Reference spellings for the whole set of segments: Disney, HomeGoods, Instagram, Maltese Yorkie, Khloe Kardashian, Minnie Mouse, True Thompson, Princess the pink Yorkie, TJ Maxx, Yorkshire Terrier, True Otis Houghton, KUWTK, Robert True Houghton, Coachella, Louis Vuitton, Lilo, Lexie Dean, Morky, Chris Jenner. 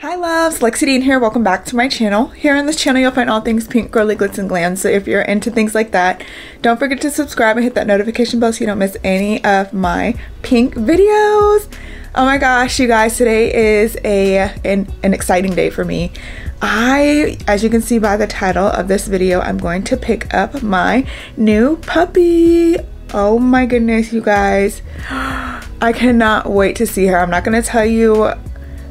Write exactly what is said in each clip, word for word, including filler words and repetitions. Hi loves, Lexie Dean here. Welcome back to my channel. Here on this channel you'll find all things pink, girly, glitz, and glam. So if you're into things like that, don't forget to subscribe and hit that notification bell so you don't miss any of my pink videos. Oh my gosh, you guys, today is a an, an exciting day for me. I, as you can see by the title of this video, I'm going to pick up my new puppy. Oh my goodness, you guys. I cannot wait to see her. I'm not going to tell you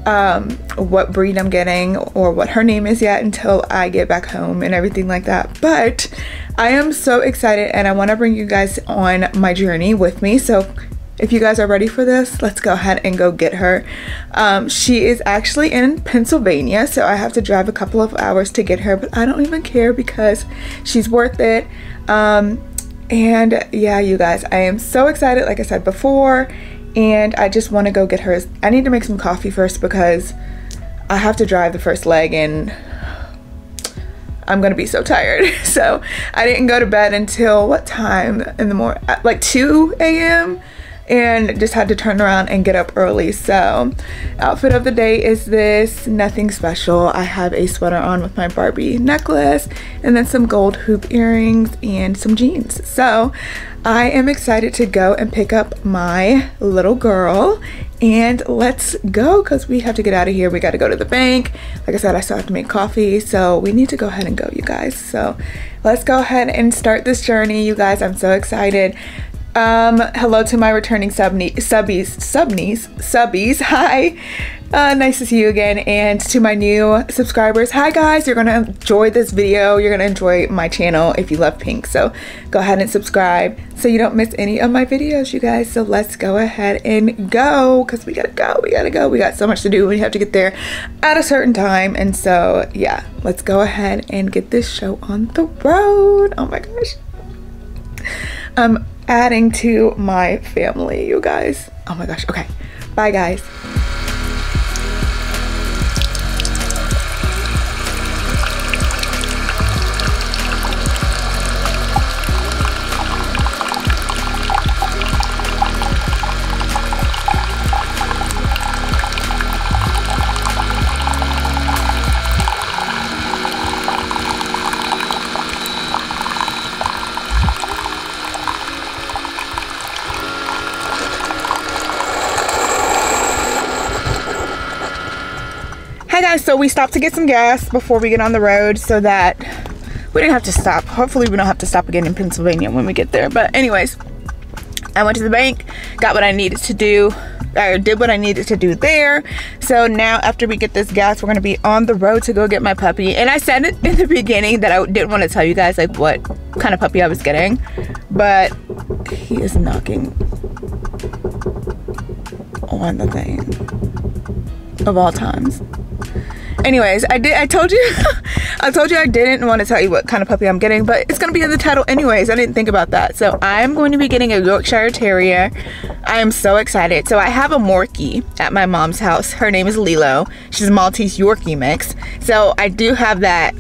um what breed I'm getting or what her name is yet until I get back home and everything like that, but I am so excited and I want to bring you guys on my journey with me. So if you guys are ready for this, let's go ahead and go get her. Um, she is actually in Pennsylvania, so I have to drive a couple of hours to get her, but I don't even care because she's worth it. Um, and yeah, you guys, I am so excited, like I said before, and I just want to go get her. I need to make some coffee first because I have to drive the first leg and I'm gonna be so tired. So I didn't go to bed until what time in the morning, like two A M and just had to turn around and get up early. So outfit of the day is this, nothing special. I have a sweater on with my Barbie necklace and then some gold hoop earrings and some jeans. So I am excited to go and pick up my little girl and let's go because we have to get out of here. We got to go to the bank. Like I said, I still have to make coffee, so we need to go ahead and go, you guys. So let's go ahead and start this journey, you guys. I'm so excited. Um, hello to my returning subnies, subbies, subnies, subbies. Hi, uh, nice to see you again. And to my new subscribers, hi guys, you're gonna enjoy this video. You're gonna enjoy my channel if you love pink. So go ahead and subscribe so you don't miss any of my videos, you guys. So let's go ahead and go because we gotta go, we gotta go. We got so much to do. We have to get there at a certain time. And so yeah, let's go ahead and get this show on the road. Oh my gosh. Um, adding to my family, you guys. Oh my gosh. Okay, bye guys. So we stopped to get some gas before we get on the road so that we didn't have to stop. Hopefully we don't have to stop again in Pennsylvania when we get there. But anyways, I went to the bank, got what I needed to do, I did what I needed to do there. So now after we get this gas, we're gonna be on the road to go get my puppy. And I said it in the beginning that I didn't want to tell you guys like what kind of puppy I was getting, but he is knocking on the thing of all times. Anyways, I did. I told you, I told you I didn't want to tell you what kind of puppy I'm getting, but it's going to be in the title anyways. I didn't think about that. So I'm going to be getting a Yorkshire Terrier. I am so excited. So I have a Morky at my mom's house. Her name is Lilo. She's a Maltese Yorkie mix. So I do have that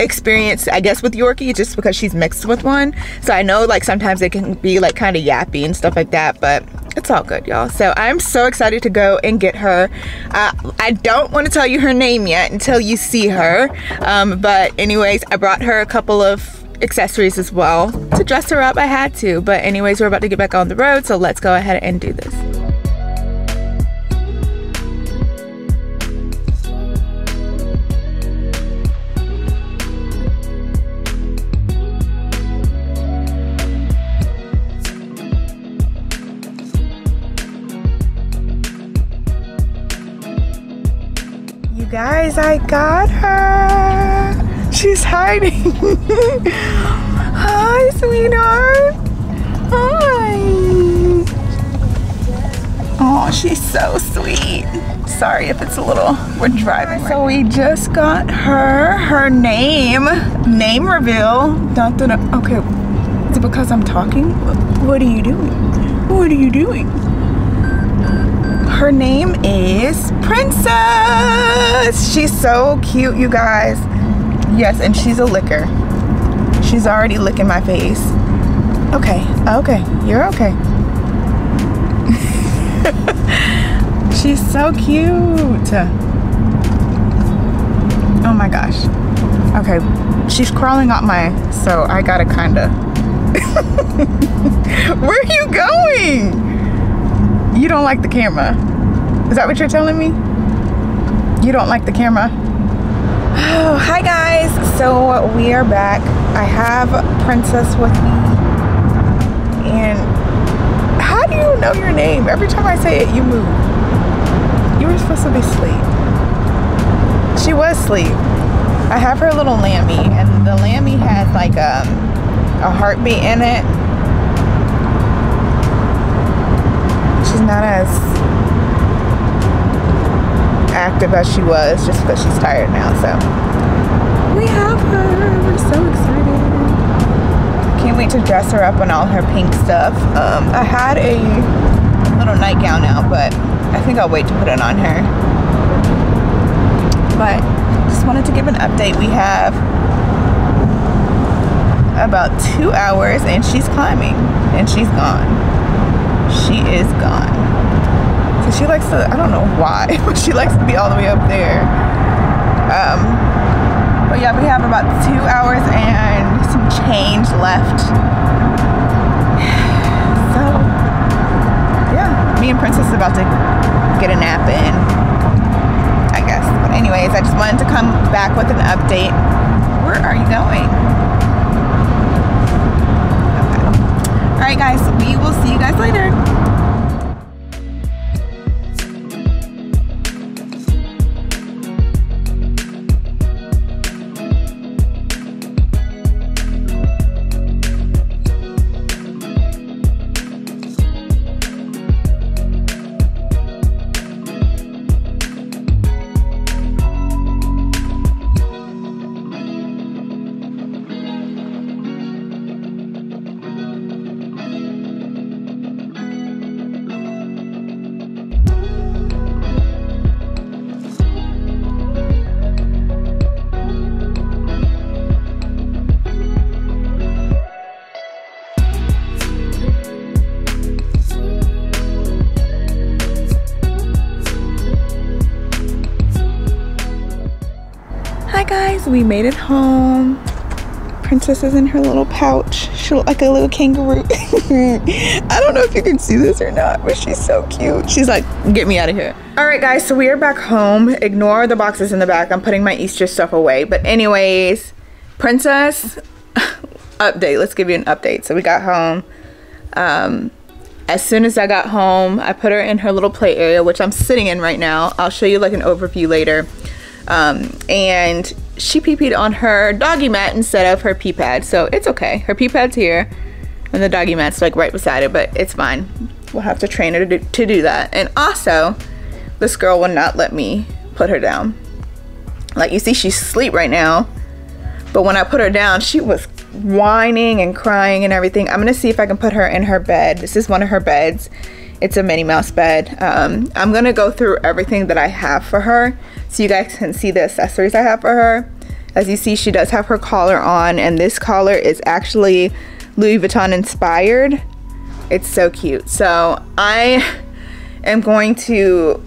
experience, I guess, with Yorkie just because she's mixed with one. So I know like sometimes they can be like kind of yappy and stuff like that, but it's all good, y'all. So I'm so excited to go and get her. Uh, I don't want to tell you her name yet until you see her. Um, but anyways, I brought her a couple of accessories as well to dress her up. I had to. But anyways, we're about to get back on the road. So let's go ahead and do this. Guys, I got her. She's hiding. Hi, sweetheart. Hi. Oh, she's so sweet. Sorry if it's a little, we're driving. Right, so now. We just got her, her name, name reveal. Dun, dun, dun. Okay, is it because I'm talking? What are you doing? What are you doing? Her name is Princess. She's so cute, you guys. Yes, and she's a licker. She's already licking my face. Okay, okay, you're okay. She's so cute. Oh my gosh. Okay, she's crawling up my, so I gotta kinda. Where are you going? You don't like the camera. Is that what you're telling me? You don't like the camera? Oh, hi guys. So we are back. I have Princess with me. And how do you know your name? Every time I say it, you move. You were supposed to be asleep. She was asleep. I have her little Lammy, and the Lammy has like a, a heartbeat in it. She's not as active as she was just because she's tired now, so. We have her, we're so excited. Can't wait to dress her up in all her pink stuff. Um, I had a little nightgown now, but I think I'll wait to put it on her. But just wanted to give an update. We have about two hours and she's climbing and she's gone. She is gone. So she likes to, I don't know why, but she likes to be all the way up there. Um, but yeah, we have about two hours and some change left. So yeah, me and Princess is about to get a nap in. Anyways, I just wanted to come back with an update. Where are you going? Okay. All right, guys, we will see you guys later. We made it home. Princess is in her little pouch. She looked like a little kangaroo. I don't know if you can see this or not, but she's so cute. She's like, get me out of here. All right, guys, so we are back home. Ignore the boxes in the back. I'm putting my Easter stuff away. But anyways, Princess, update. Let's give you an update. So we got home. Um, as soon as I got home, I put her in her little play area, which I'm sitting in right now. I'll show you like an overview later. Um, and she pee-peed on her doggy mat instead of her pee pad, so it's okay. Her pee pad's here and the doggy mat's like right beside it, but it's fine. We'll have to train her to do, to do that. And also, this girl will not let me put her down. Like, you see, she's asleep right now, but when I put her down, she was whining and crying and everything. I'm gonna see if I can put her in her bed. This is one of her beds. It's a Minnie Mouse bed. Um, I'm gonna go through everything that I have for her so you guys can see the accessories I have for her. As you see, she does have her collar on, and this collar is actually Louis Vuitton inspired. It's so cute. So I am going to,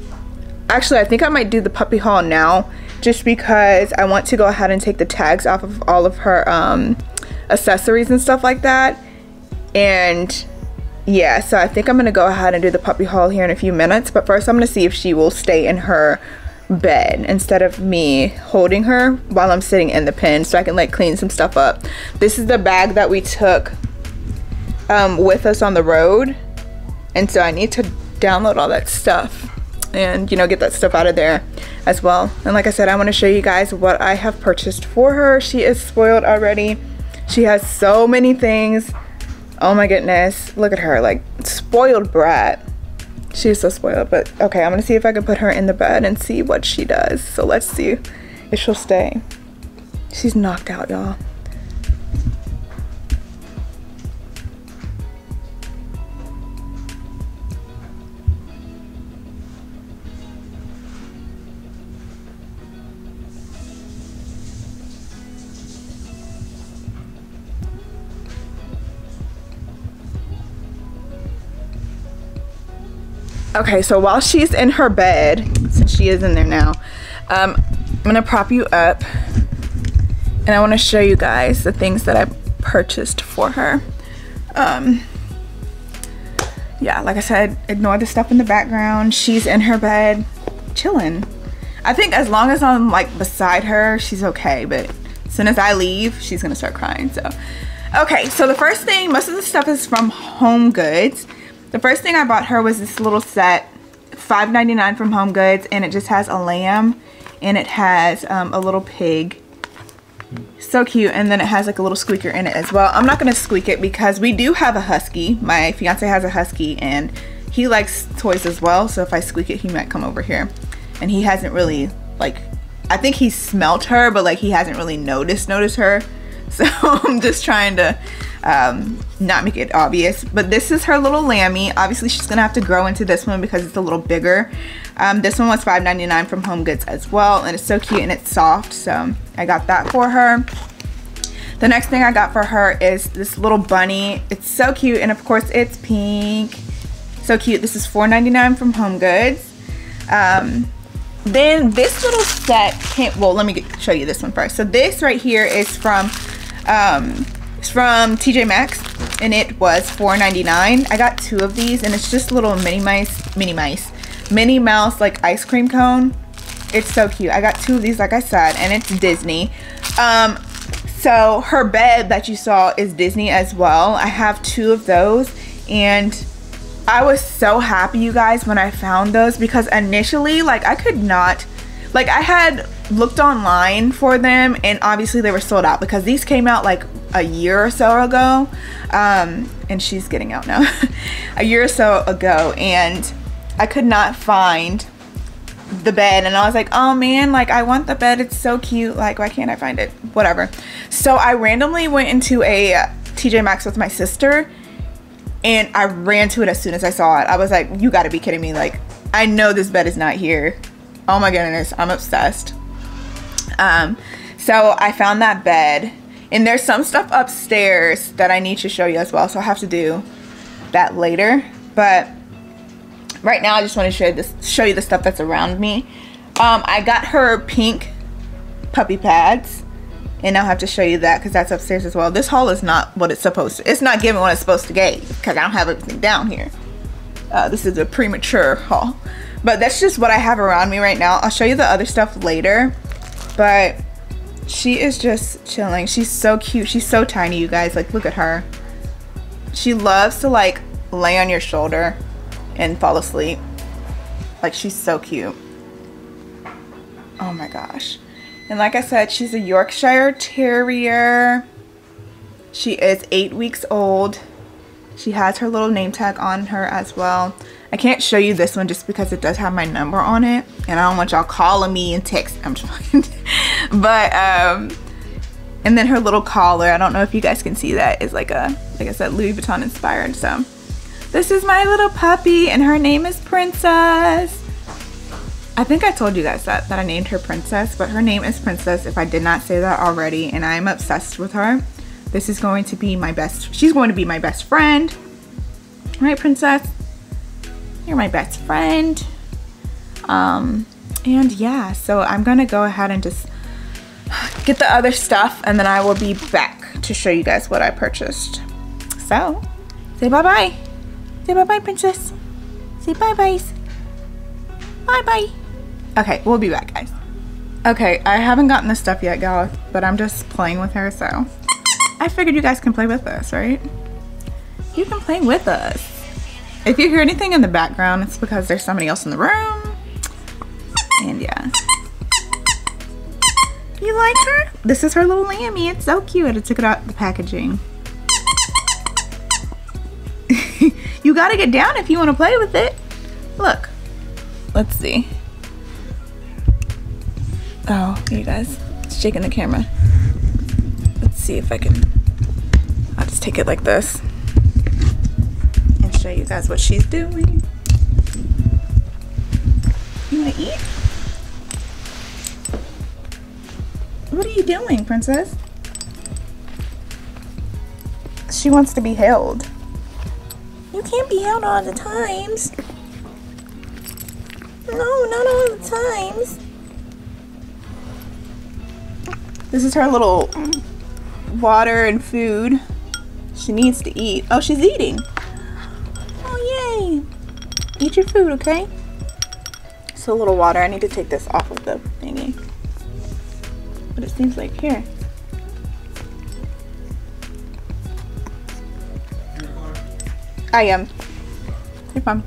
actually I think I might do the puppy haul now just because I want to go ahead and take the tags off of all of her um, accessories and stuff like that. And yeah, so I think I'm gonna go ahead and do the puppy haul here in a few minutes, but first I'm gonna see if she will stay in her bed instead of me holding her while I'm sitting in the pen so I can like clean some stuff up. This is the bag that we took um, with us on the road, and so I need to download all that stuff and, you know, get that stuff out of there as well. And like I said, I want to show you guys what I have purchased for her. She is spoiled already. She has so many things. Oh my goodness, look at her, like, spoiled brat. She's so spoiled, but okay, I'm gonna see if I can put her in the bed and see what she does. So let's see if she'll stay. She's knocked out, y'all. Okay, so while she's in her bed, since she is in there now, um, gonna prop you up and I want to show you guys the things that I purchased for her. Um, yeah, like I said, ignore the stuff in the background. She's in her bed chilling. I think as long as I'm like beside her, she's okay, but as soon as I leave, she's gonna start crying. So okay, so the first thing, most of the stuff is from HomeGoods. The first thing I bought her was this little set, five ninety-nine from HomeGoods, and it just has a lamb and it has um, a little pig. So cute. And then it has like a little squeaker in it as well. I'm not gonna squeak it because we do have a husky. My fiance has a husky and he likes toys as well, so if I squeak it he might come over here. And he hasn't really, like, I think he smelt her, but like he hasn't really noticed noticed her, so I'm just trying to um, not make it obvious. But this is her little lammy. Obviously she's gonna have to grow into this one because it's a little bigger. Um, this one was five ninety-nine from HomeGoods as well, and it's so cute and it's soft, so I got that for her. The next thing I got for her is this little bunny. It's so cute, and of course it's pink. So cute. This is four ninety-nine from HomeGoods. Um, then this little set can't, well, let me get, show you this one first. So this right here is from um it's from T J Maxx, and it was four ninety-nine. I got two of these, and it's just little Minnie Mice, Minnie Mice, Minnie Mouse like ice cream cone. It's so cute. I got two of these, like I said, and it's Disney. Um, so her bed that you saw is Disney as well. I have two of those, and I was so happy, you guys, when I found those, because initially, like, I could not, like, I had looked online for them, and obviously they were sold out because these came out like a year or so ago, um, and she's getting out now, a year or so ago, and I could not find the bed, and I was like, oh man, like I want the bed, it's so cute, like why can't I find it, whatever. So I randomly went into a T J Maxx with my sister, and I ran to it as soon as I saw it. I was like, you gotta be kidding me, like I know this bed is not here. Oh my goodness, I'm obsessed. Um, so I found that bed, and there's some stuff upstairs that I need to show you as well, so I'll have to do that later, but right now I just want to show this show you the stuff that's around me. um, I got her pink puppy pads, and I'll have to show you that because that's upstairs as well. This haul is not what it's supposed to, it's not giving what it's supposed to give because I don't have everything down here. Uh, this is a premature haul, but that's just what I have around me right now. I'll show you the other stuff later, but she is just chilling. She's so cute. She's so tiny, you guys, like look at her. She loves to like lay on your shoulder and fall asleep, like she's so cute. Oh my gosh. And like I said, she's a Yorkshire Terrier. She is eight weeks old. She has her little name tag on her as well. I can't show you this one just because it does have my number on it, and I don't want y'all calling me and text. I'm just but um and then her little collar, I don't know if you guys can see that, is like a, like I said, Louis Vuitton inspired. So this is my little puppy, and her name is Princess. I think I told you guys that that I named her Princess, but her name is Princess if I did not say that already, and I am obsessed with her. This is going to be my best, she's going to be my best friend. Right, Princess? You're my best friend. Um, and yeah, so I'm gonna go ahead and just get the other stuff, and then I will be back to show you guys what I purchased. So, say bye-bye. Say bye-bye, Princess. Say bye-byes. Bye-bye. Okay, we'll be back, guys. Okay, I haven't gotten this stuff yet, y'all, but I'm just playing with her, so I figured you guys can play with us, right? You can play with us. If you hear anything in the background, it's because there's somebody else in the room. And yeah. You like her? This is her little lammy. It's so cute. I took it out the packaging. You gotta get down if you want to play with it. Look. Let's see. Oh, you guys. It's shaking the camera. Let's see if I can. I'll just take it like this. Show you guys what she's doing. You want to eat? What are you doing, Princess? She wants to be held. You can't be held all the times. No, not all the times. This is her little water and food. She needs to eat. Oh, she's eating. Oh, yay. Eat your food, okay? It's a little water. I need to take this off of the thingy. But it seems like here. I am. Hey, Mom.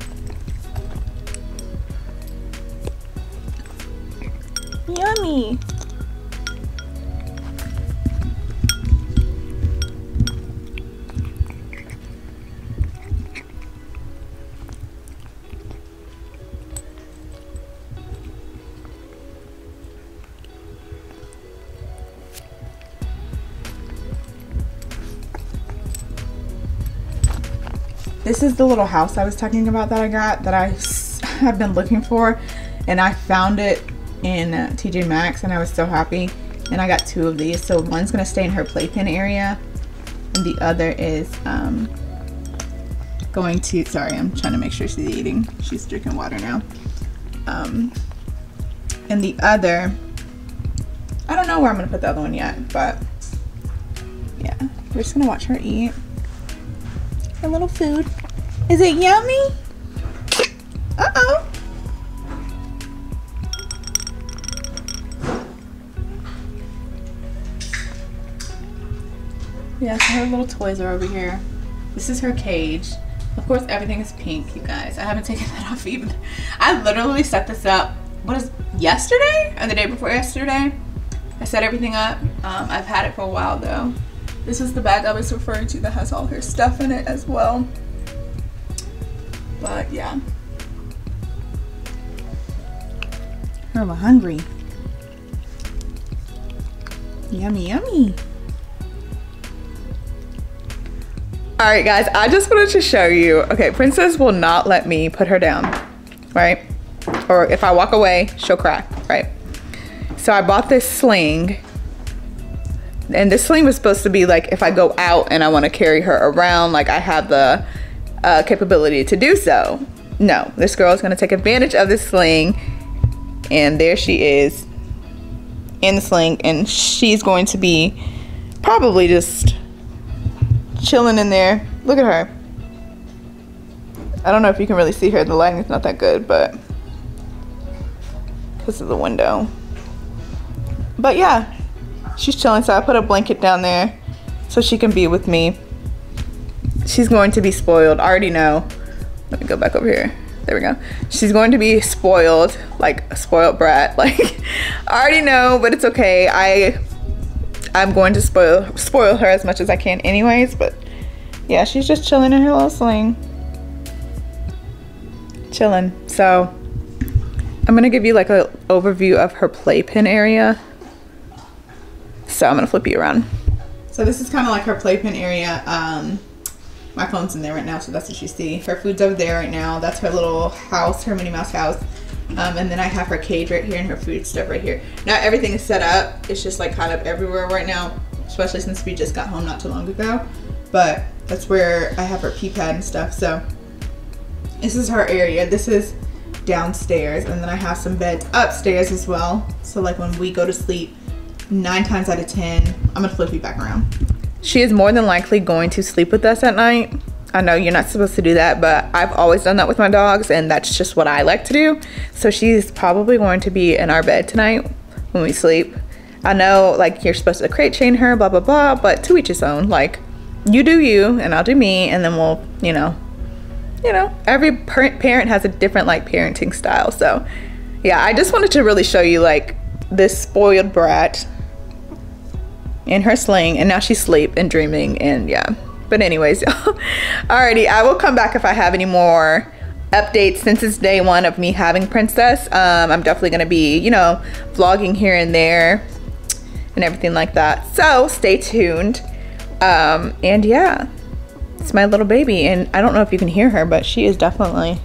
Yummy. This is the little house I was talking about that I got, that I have been looking for, and I found it in T J Maxx, and I was so happy, and I got two of these. So one's gonna stay in her playpen area, and the other is um, going to, sorry, I'm trying to make sure she's eating. She's drinking water now. Um, and the other, I don't know where I'm gonna put the other one yet, but yeah, we're just gonna watch her eat her little food. Is it yummy? Uh-oh. Yeah, so her little toys are over here. This is her cage. Of course, everything is pink, you guys. I haven't taken that off even. I literally set this up, what is, yesterday? Or the day before yesterday? I set everything up. Um, I've had it for a while though. This is the bag I was referring to that has all her stuff in it as well. But yeah. Oh, we're hungry. Yummy, yummy. All right, guys, I just wanted to show you. Okay, Princess will not let me put her down, right? Or if I walk away, she'll cry, right? So I bought this sling. And this sling was supposed to be like, if I go out and I want to carry her around, like I have the uh, capability to do so. No, this girl is going to take advantage of this sling. And there she is in the sling. And she's going to be probably just chilling in there. Look at her. I don't know if you can really see her. The lighting's not that good, but because of the window. But yeah. She's chilling, so I put a blanket down there so she can be with me. She's going to be spoiled. I already know. Let me go back over here. There we go. She's going to be spoiled, like a spoiled brat. Like I already know, but it's okay. I I'm going to spoil spoil her as much as I can anyways, but yeah, she's just chilling in her little sling. Chilling. So I'm gonna give you like an overview of her playpen area. So I'm gonna flip you around. So this is kind of like her playpen area. Um, my phone's in there right now, so that's what you see. Her food's over there right now. That's her little house, her Minnie Mouse house. Um, and then I have her cage right here and her food stuff right here. Now everything is set up. It's just like kind of everywhere right now, especially since we just got home not too long ago. But that's where I have her pee pad and stuff. So this is her area. This is downstairs. And then I have some beds upstairs as well. So like when we go to sleep, nine times out of ten, I'm gonna flip you back around. She is more than likely going to sleep with us at night. I know you're not supposed to do that, but I've always done that with my dogs, and that's just what I like to do. So she's probably going to be in our bed tonight when we sleep. I know, like, you're supposed to crate chain her, blah blah blah, but to each his own. Like, you do you and I'll do me, and then we'll, you know, you know, every parent has a different like parenting style. So yeah, I just wanted to really show you like this spoiled brat in her sling, and now she's asleep and dreaming, and yeah. But anyways, alrighty, I will come back if I have any more updates since it's day one of me having Princess. Um, I'm definitely gonna be, you know, vlogging here and there and everything like that. So stay tuned. Um, and yeah, it's my little baby, and I don't know if you can hear her, but she is definitely,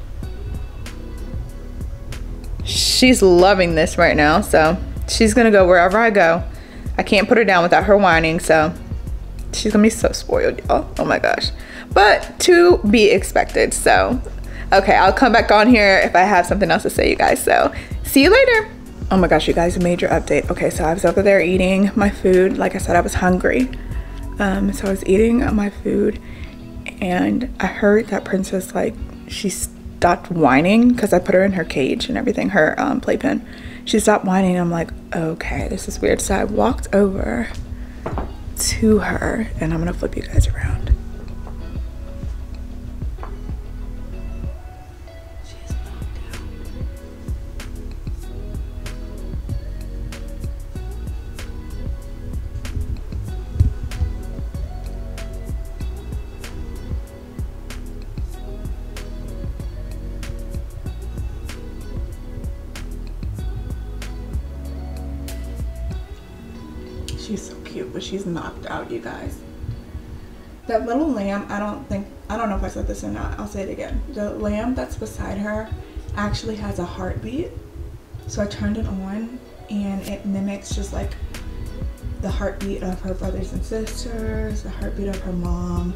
she's loving this right now. So she's gonna go wherever I go. I can't put her down without her whining, so she's gonna be so spoiled, y'all. Oh my gosh. But to be expected, so. Okay, I'll come back on here if I have something else to say, you guys. So, see you later. Oh my gosh, you guys, major update. Okay, so I was over there eating my food. Like I said, I was hungry. Um, so I was eating my food and I heard that Princess, like, she stopped whining because I put her in her cage and everything, her um, playpen. She stopped whining and I'm like, okay, this is weird. So I walked over to her and I'm gonna flip you guys around. She's so cute, but she's knocked out, you guys. That little lamb, I don't think, I don't know if I said this or not. I'll say it again. The lamb that's beside her actually has a heartbeat. So I turned it on and it mimics just like the heartbeat of her brothers and sisters, the heartbeat of her mom.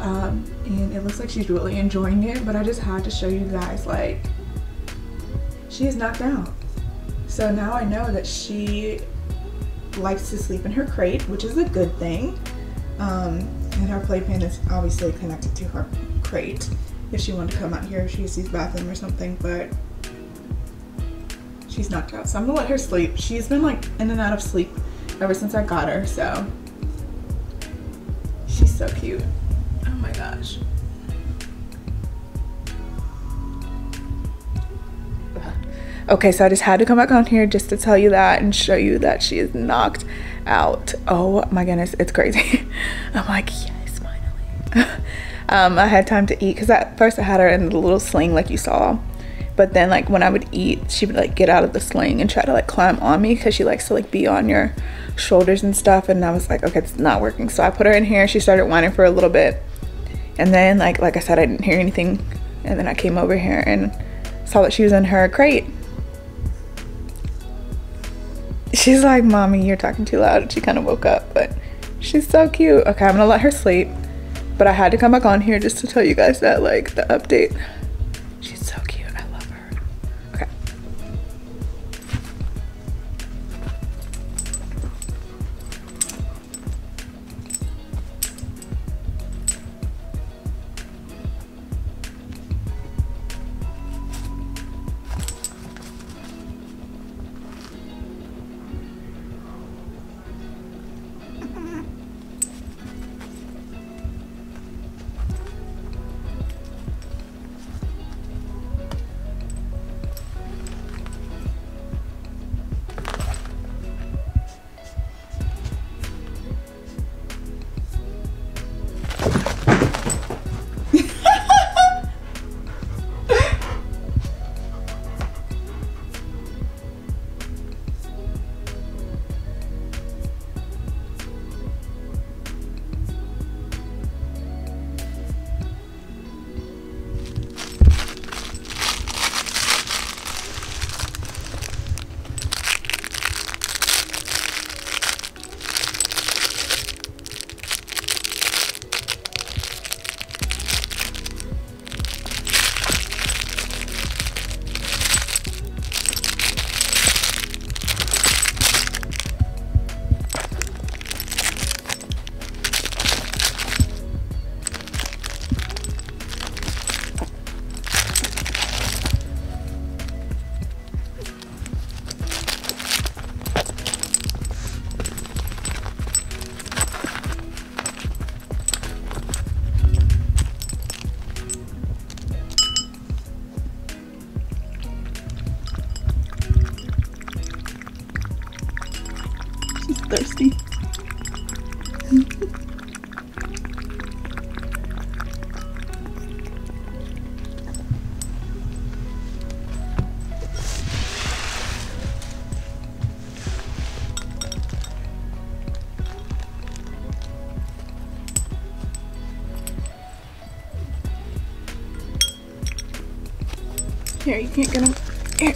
Um, and it looks like she's really enjoying it, but I just had to show you guys, like, she is knocked out. So now I know that she likes to sleep in her crate, which is a good thing, um, and her playpen is obviously connected to her crate if she wanted to come out here if she sees the bathroom or something, but she's knocked out, so I'm gonna let her sleep. She's been like in and out of sleep ever since I got her, so she's so cute. Oh my gosh. Okay, so I just had to come back on here just to tell you that and show you that she is knocked out. Oh my goodness, it's crazy. I'm like, yes, finally. um, I had time to eat because at first I had her in the little sling like you saw. But then like when I would eat, she would like get out of the sling and try to like climb on me because she likes to like be on your shoulders and stuff. And I was like, okay, it's not working. So I put her in here. She started whining for a little bit. And then like, like I said, I didn't hear anything. And then I came over here and saw that she was in her crate. She's like, mommy, you're talking too loud. She kind of woke up, but she's so cute. Okay, I'm gonna let her sleep, but I had to come back on here just to tell you guys that, like, the update. She's so cute, I love her. Okay. Thirsty. Here, you can't get him. Here.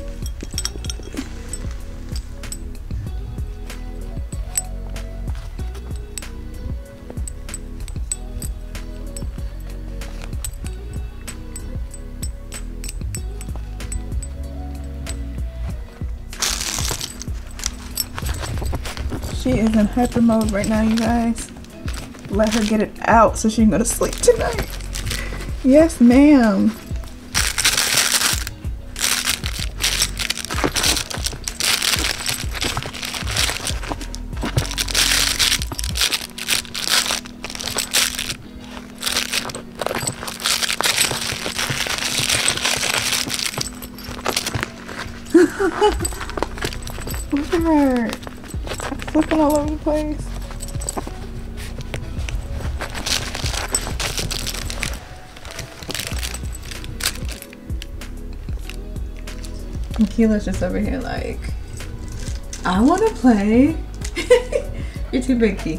She is in hyper mode right now, you guys. Let her get it out so she can go to sleep tonight. Yes, ma'am. Look at her. It's flipping all over the place. And Keela's just over here like, I want to play. You're too big, Key.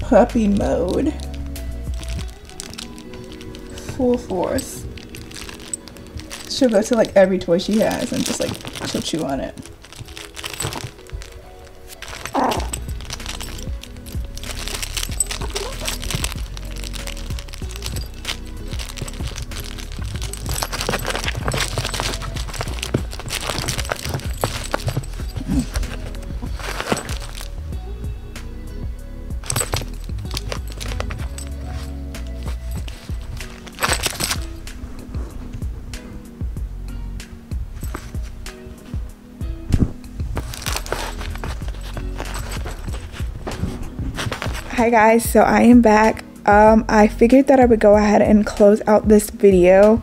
Puppy mode. Full force. She'll go to like every toy she has and just like she'll chew on it. Hi guys, so I am back. Um, I figured that I would go ahead and close out this video,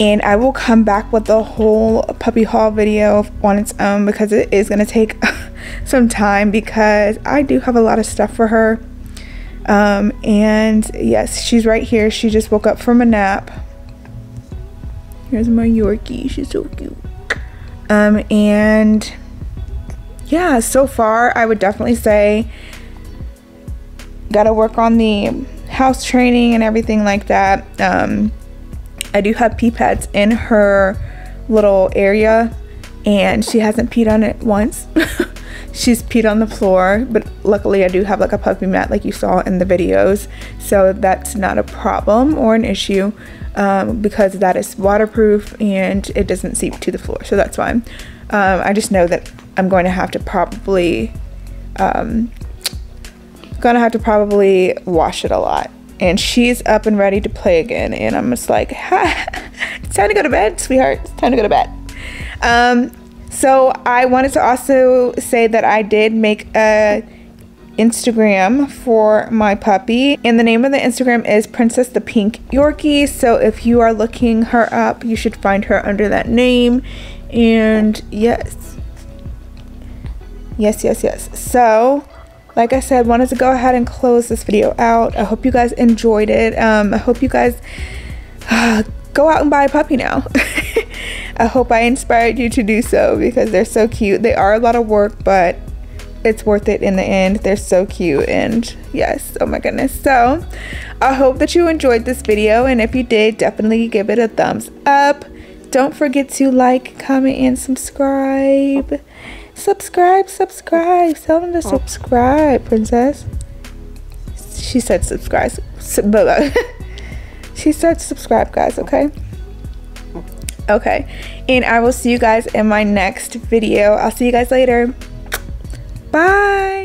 and I will come back with the whole puppy haul video on its own because it is going to take some time because I do have a lot of stuff for her. Um, and yes, she's right here. She just woke up from a nap. Here's my Yorkie. She's so cute. Um, and yeah, so far I would definitely say gotta work on the house training and everything like that. um I do have pee pads in her little area and she hasn't peed on it once. She's peed on the floor, but luckily I do have like a puppy mat like you saw in the videos, so that's not a problem or an issue, um, because that is waterproof and it doesn't seep to the floor, so that's fine. um, I just know that I'm going to have to probably um gonna have to probably wash it a lot. And she's up and ready to play again, and I'm just like, ha, it's time to go to bed, sweetheart, it's time to go to bed. Um so I wanted to also say that I did make a Instagram for my puppy, and the name of the Instagram is Princess the Pink Yorkie, so if you are looking her up you should find her under that name. And yes yes yes yes so like I said, wanted to go ahead and close this video out. I hope you guys enjoyed it. Um, I hope you guys uh, go out and buy a puppy now. I hope I inspired you to do so because they're so cute. They are a lot of work, but it's worth it in the end. They're so cute, and yes, oh my goodness. So I hope that you enjoyed this video, and if you did, definitely give it a thumbs up. Don't forget to like, comment, and subscribe. Subscribe, subscribe, tell them to subscribe, princess. She said subscribe. She said subscribe, guys, okay? Okay, and I will see you guys in my next video. I'll see you guys later. Bye.